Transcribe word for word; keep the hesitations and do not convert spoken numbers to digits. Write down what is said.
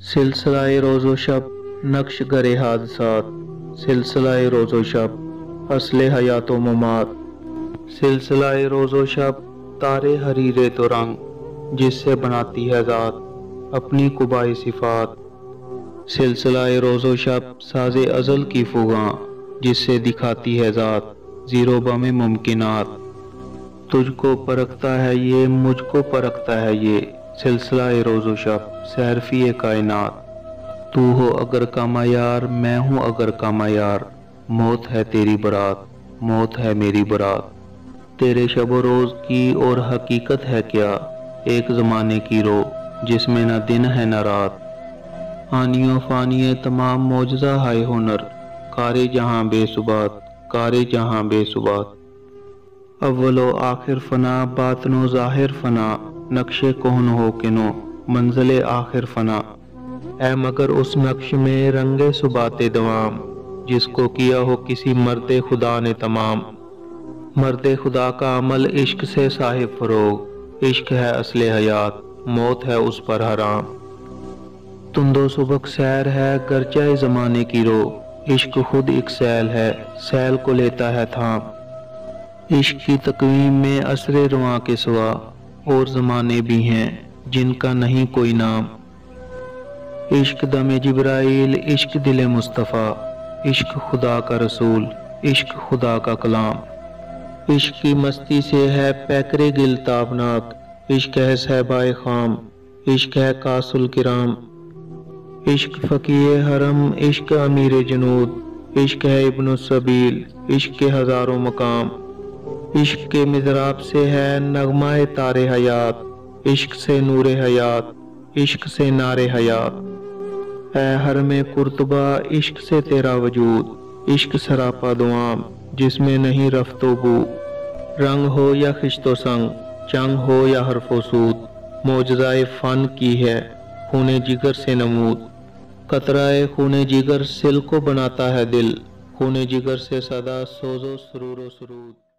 सिलसिलाए रोज़ो शब नक्श गरे हादसात, सिलसिलाए रोज़ो शब असले हयात व ममात, सिलसिलाए रोज़ो शब तारे हरीरे तो रंग जिससे बनाती है ज़ात अपनी कुबाई सिफात, सिलसिलाए रोज़ो शब साज़े अज़ल की फुगा जिससे दिखाती है ज़ात ज़ीरो बम मुमकिनात, तुझको परखता है ये मुझको परखता है ये सिलसिला रोज़ो शब सहरफी कायनात, तू हो अगर का मयार मैं हूँ अगर का मयार मौत है तेरी बरात मौत है मेरी बरात, तेरे शब रोज़ की और हकीकत है क्या एक ज़माने की रो जिसमें न दिन है न रात, आनियो फ़ानिय तमाम मौजज़ा हाय हुनर कारे जहाँ बेसुबात कारे जहाँ बेसुबात, अव्वलो आखिर फ़ना बातनो ज़ाहिर फ़ना नक्शे कोहन हो किनो मंजिले आखिर फ़ना, ऐ मगर उस नक्श में रंगे सुबाते दवाम जिसको किया हो किसी मर्दे खुदा ने तमाम, मर्दे खुदा का अमल इश्क से साहिब फरोग इश्क है असले हयात मौत है उस पर हराम, तुंदो सुबक सैर है गरचे ज़माने की रो इश्क खुद एक सैल है सैल को लेता है थाम, इश्क की तकवीम में असरे रुआ के सिवा और ज़माने भी हैं जिनका नहीं कोई नाम, इश्क दम जिब्राइल इश्क दिल मुस्तफ़ा इश्क खुदा का रसूल इश्क खुदा का कलाम, इश्क की मस्ती से है पैकरे गिल ताबनाक इश्क है सहबाए खाम इश्क है कासुल किराम, इश्क फ़कीए हरम इश्क अमीर जनूद इश्क है इब्न सबील इश्क के हज़ारों मकाम, इश्क के मिज़राब से है नगमाए तारे हयात इश्क से नूरे हयात इश्क से नारे हयात, ऐ हरमे कुर्तबा इश्क से तेरा वजूद इश्क सरापा दुआम जिसमें नहीं रफ्तो बू, रंग हो या खिश्तो संग चंग हो या हरफो सूद मौजज़ाए फ़न की है खूने जिगर से नमूद, कतराए खूने जिगर सिल को बनाता है दिल खूने जिगर से सदा सोजो सुरूरो सुरूद।